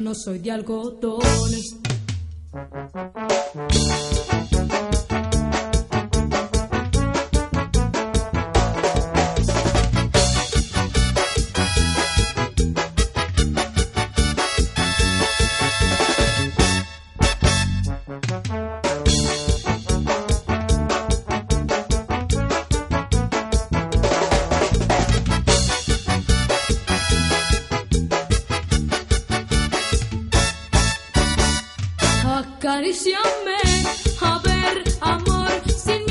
No soy de algodón. Acaríciame, a ver, amor, sin